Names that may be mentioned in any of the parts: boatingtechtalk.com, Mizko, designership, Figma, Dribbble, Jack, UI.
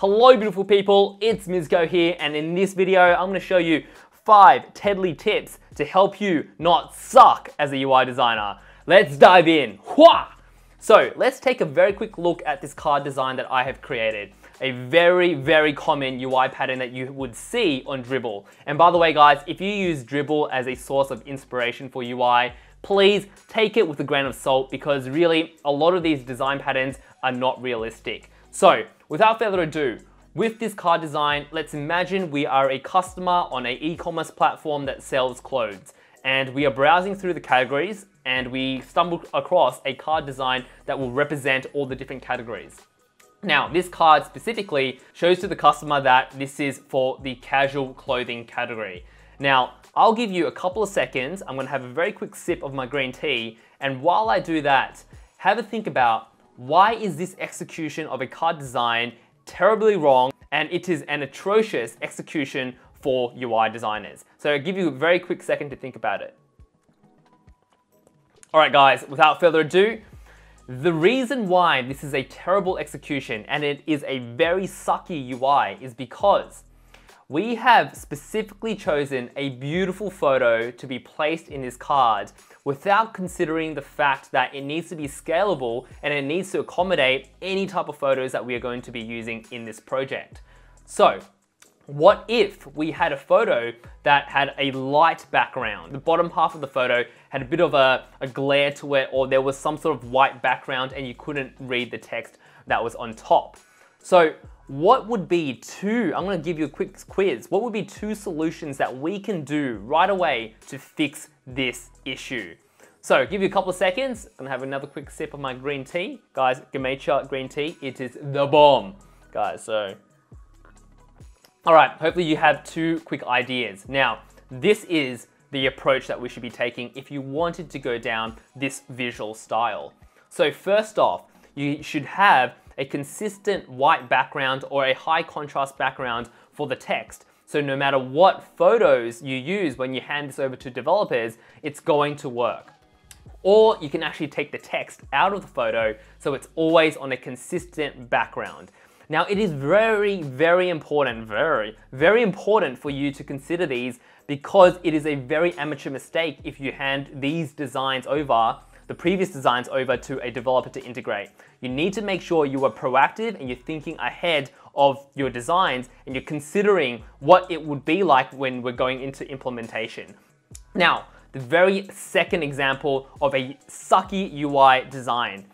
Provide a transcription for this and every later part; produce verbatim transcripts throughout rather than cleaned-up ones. Hello beautiful people, it's Mizko here, and in this video I'm going to show you five deadly tips to help you not suck as a U I designer. Let's dive in. Wah! So let's take a very quick look at this card design that I have created. A very, very common U I pattern that you would see on Dribbble. And by the way guys, if you use Dribbble as a source of inspiration for U I, please take it with a grain of salt, because really a lot of these design patterns are not realistic. So without further ado, with this card design, let's imagine we are a customer on an e-commerce platform that sells clothes, and we are browsing through the categories and we stumble across a card design that will represent all the different categories. Now, this card specifically shows to the customer that this is for the casual clothing category. Now, I'll give you a couple of seconds. I'm gonna have a very quick sip of my green tea. And while I do that, have a think about, why is this execution of a card design terribly wrong? And it is an atrocious execution for U I designers. So I'll give you a very quick second to think about it. All right guys, without further ado, the reason why this is a terrible execution and it is a very sucky U I is because we have specifically chosen a beautiful photo to be placed in this card without considering the fact that it needs to be scalable and it needs to accommodate any type of photos that we are going to be using in this project. So what if we had a photo that had a light background? The bottom half of the photo had a bit of a, a glare to it, or there was some sort of white background and you couldn't read the text that was on top. So what would be two, I'm gonna give you a quick quiz, what would be two solutions that we can do right away to fix this issue? So give you a couple of seconds, I'm gonna have another quick sip of my green tea. Guys, Gamecha green tea, it is the bomb. Guys, so. All right, hopefully you have two quick ideas. Now, this is the approach that we should be taking if you wanted to go down this visual style. So first off, you should have a consistent white background or a high contrast background for the text. So no matter what photos you use when you hand this over to developers, it's going to work. Or you can actually take the text out of the photo so it's always on a consistent background. Now it is very, very important, very, very important for you to consider these, because it is a very amateur mistake if you hand these designs over, the previous designs over to a developer to integrate. You need to make sure you are proactive and you're thinking ahead of your designs and you're considering what it would be like when we're going into implementation. Now, the very second example of a sucky U I design.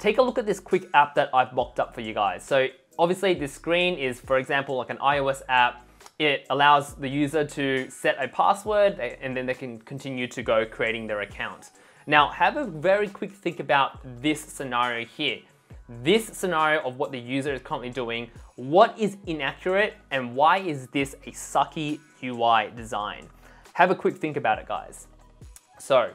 Take a look at this quick app that I've mocked up for you guys. So obviously this screen is, for example, like an iOS app. It allows the user to set a password and then they can continue to go creating their account. Now have a very quick think about this scenario here. This scenario of what the user is currently doing, what is inaccurate and why is this a sucky U I design? Have a quick think about it guys. So,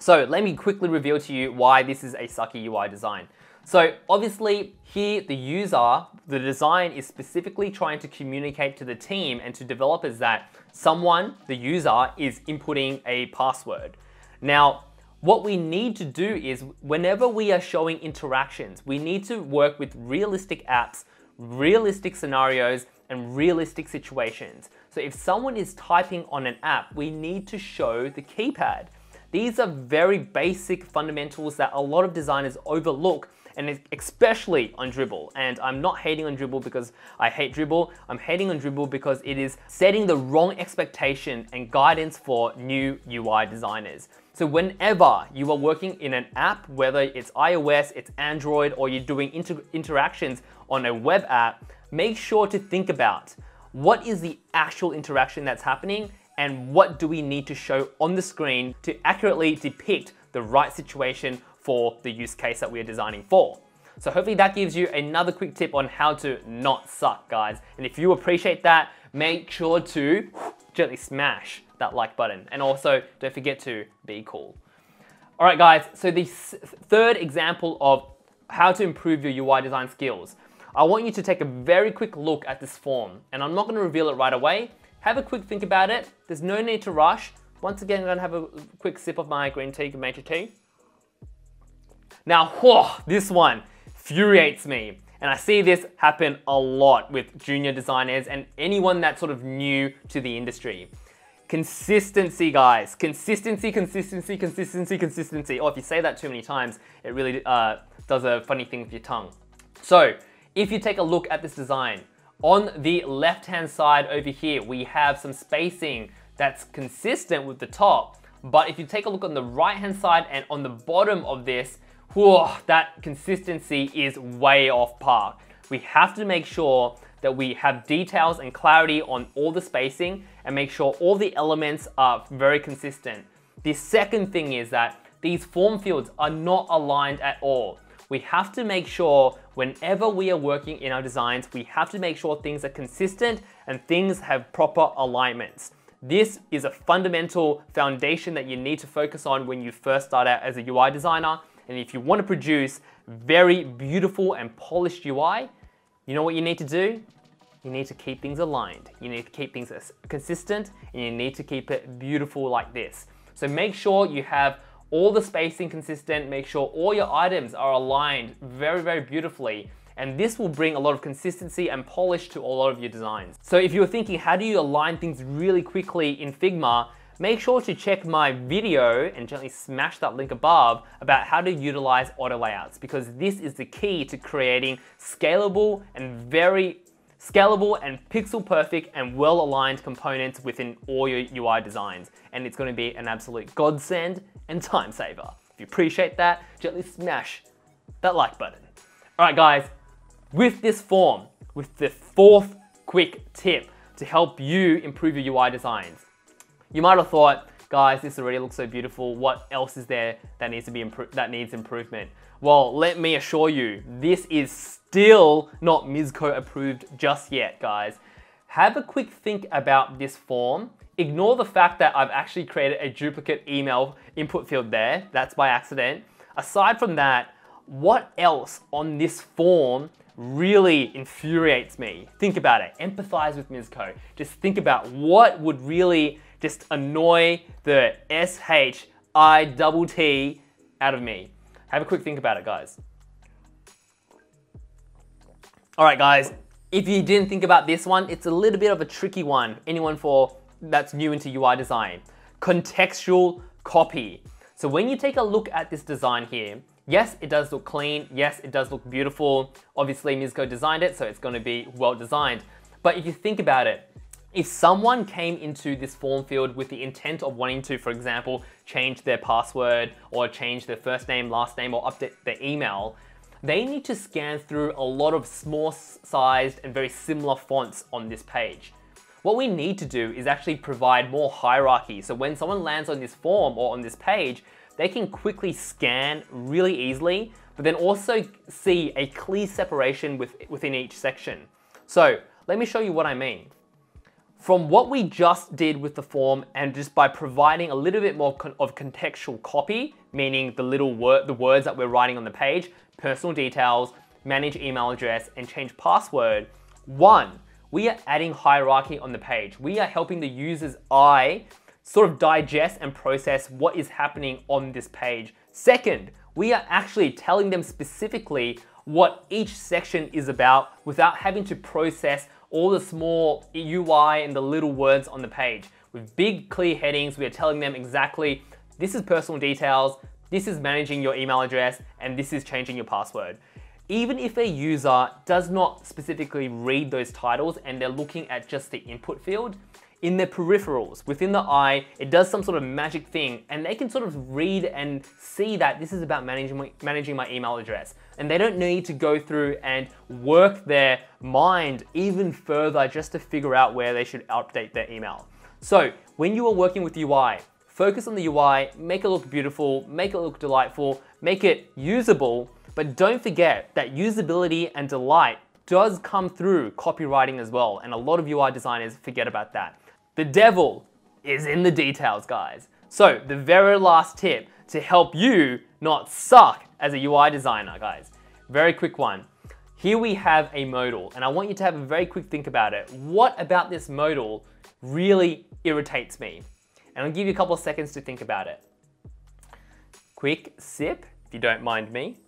so let me quickly reveal to you why this is a sucky U I design. So obviously here the user, the design is specifically trying to communicate to the team and to developers that someone, the user, is inputting a password. Now, what we need to do is whenever we are showing interactions, we need to work with realistic apps, realistic scenarios, and realistic situations. So if someone is typing on an app, we need to show the keypad. These are very basic fundamentals that a lot of designers overlook, and especially on Dribbble. And I'm not hating on Dribbble because I hate Dribbble. I'm hating on Dribbble because it is setting the wrong expectation and guidance for new U I designers. So whenever you are working in an app, whether it's iOS, it's Android, or you're doing inter interactions on a web app, make sure to think about what is the actual interaction that's happening and what do we need to show on the screen to accurately depict the right situation for the use case that we are designing for. So hopefully that gives you another quick tip on how to not suck, guys. And if you appreciate that, make sure to gently smash that like button. And also don't forget to be cool. All right, guys, so the third example of how to improve your U I design skills. I want you to take a very quick look at this form, and I'm not gonna reveal it right away. Have a quick think about it. There's no need to rush. Once again, I'm gonna have a quick sip of my green tea, matcha tea. Now, whoa, this one infuriates me. And I see this happen a lot with junior designers and anyone that's sort of new to the industry. Consistency, guys. Consistency, consistency, consistency, consistency. Or if you say that too many times, it really uh, does a funny thing with your tongue. So if you take a look at this design, on the left-hand side over here, we have some spacing that's consistent with the top. But if you take a look on the right-hand side and on the bottom of this, whew, that consistency is way off par. We have to make sure that we have details and clarity on all the spacing and make sure all the elements are very consistent. The second thing is that these form fields are not aligned at all. We have to make sure whenever we are working in our designs, we have to make sure things are consistent and things have proper alignments. This is a fundamental foundation that you need to focus on when you first start out as a U I designer. And if you want to produce very beautiful and polished U I, you know what you need to do? You need to keep things aligned. You need to keep things consistent and you need to keep it beautiful like this. So make sure you have all the spacing consistent, make sure all your items are aligned very, very beautifully. And this will bring a lot of consistency and polish to a lot of your designs. So if you're thinking, how do you align things really quickly in Figma? Make sure to check my video and gently smash that link above about how to utilize auto layouts, because this is the key to creating scalable and very scalable and pixel perfect and well aligned components within all your U I designs. And it's going to be an absolute godsend and time saver. If you appreciate that, gently smash that like button. All right, guys. With this form, with the fourth quick tip to help you improve your U I designs. You might have thought, guys, this already looks so beautiful. What else is there that needs to be that needs improvement? Well, let me assure you, this is still not Mizko approved just yet, guys. Have a quick think about this form. Ignore the fact that I've actually created a duplicate email input field there. That's by accident. Aside from that, what else on this form really infuriates me? Think about it, empathize with Mizko. Just think about what would really just annoy the S H I T T out of me. Have a quick think about it, guys. All right, guys, if you didn't think about this one, it's a little bit of a tricky one. Anyone for that's new into U I design. Contextual copy. So when you take a look at this design here, yes, it does look clean. Yes, it does look beautiful. Obviously, Mizko designed it, so it's gonna be well designed. But if you think about it, if someone came into this form field with the intent of wanting to, for example, change their password or change their first name, last name, or update their email, they need to scan through a lot of small-sized and very similar fonts on this page. What we need to do is actually provide more hierarchy. So when someone lands on this form or on this page, they can quickly scan really easily, but then also see a clear separation with, within each section. So let me show you what I mean. From what we just did with the form and just by providing a little bit more con of contextual copy, meaning the little word, the words that we're writing on the page, personal details, manage email address, and change password, one, we are adding hierarchy on the page. We are helping the user's eye sort of digest and process what is happening on this page. Second, we are actually telling them specifically what each section is about without having to process all the small U I and the little words on the page. With big, clear headings, we are telling them exactly, this is personal details, this is managing your email address, and this is changing your password. Even if a user does not specifically read those titles and they're looking at just the input field, in their peripherals, within the eye, it does some sort of magic thing and they can sort of read and see that this is about managing my, managing my email address. And they don't need to go through and work their mind even further just to figure out where they should update their email. So when you are working with U I, focus on the U I, make it look beautiful, make it look delightful, make it usable, but don't forget that usability and delight does come through copywriting as well. And a lot of U I designers forget about that. The devil is in the details, guys. So the very last tip to help you not suck as a U I designer, guys. Very quick one. Here we have a modal, and I want you to have a very quick think about it. What about this modal really irritates me? And I'll give you a couple of seconds to think about it. Quick sip, if you don't mind me.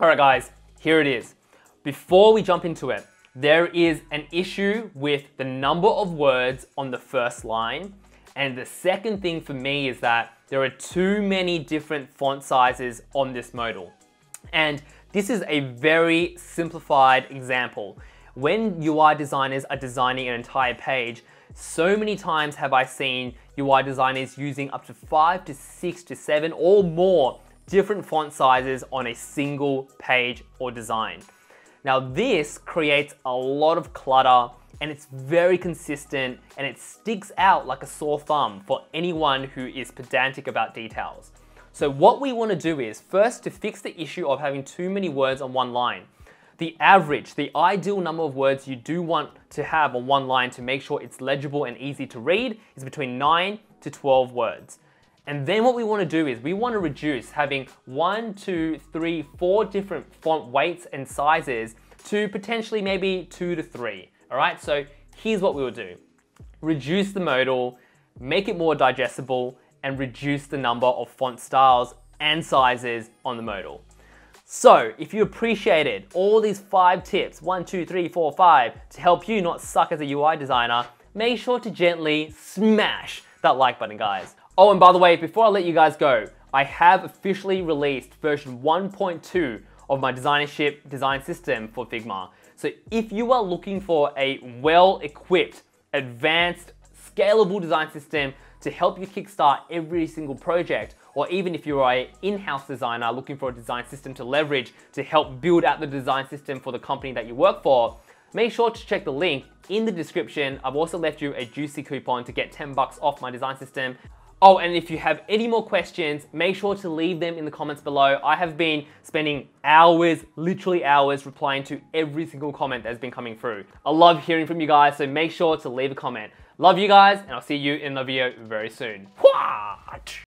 All right, guys, here it is. Before we jump into it, there is an issue with the number of words on the first line. And the second thing for me is that there are too many different font sizes on this modal. And this is a very simplified example. When U I designers are designing an entire page, so many times have I seen U I designers using up to five to six to seven or more different font sizes on a single page or design. Now this creates a lot of clutter and it's very consistent and it sticks out like a sore thumb for anyone who is pedantic about details. So what we want to do is first to fix the issue of having too many words on one line. The average, the ideal number of words you do want to have on one line to make sure it's legible and easy to read is between nine to twelve words. And then what we want to do is we want to reduce having one, two, three, four different font weights and sizes to potentially maybe two to three. All right, so here's what we will do. Reduce the modal, make it more digestible, and reduce the number of font styles and sizes on the modal. So if you appreciated all these five tips, one, two, three, four, five, to help you not suck as a U I designer, make sure to gently smash that like button, guys. Oh, and by the way, before I let you guys go, I have officially released version one point two of my designership design system for Figma. So if you are looking for a well-equipped, advanced, scalable design system to help you kickstart every single project, or even if you are an in-house designer looking for a design system to leverage to help build out the design system for the company that you work for, make sure to check the link in the description. I've also left you a juicy coupon to get ten bucks off my design system. Oh, and if you have any more questions, make sure to leave them in the comments below. I have been spending hours, literally hours, replying to every single comment that's been coming through. I love hearing from you guys, so make sure to leave a comment. Love you guys, and I'll see you in the video very soon. What?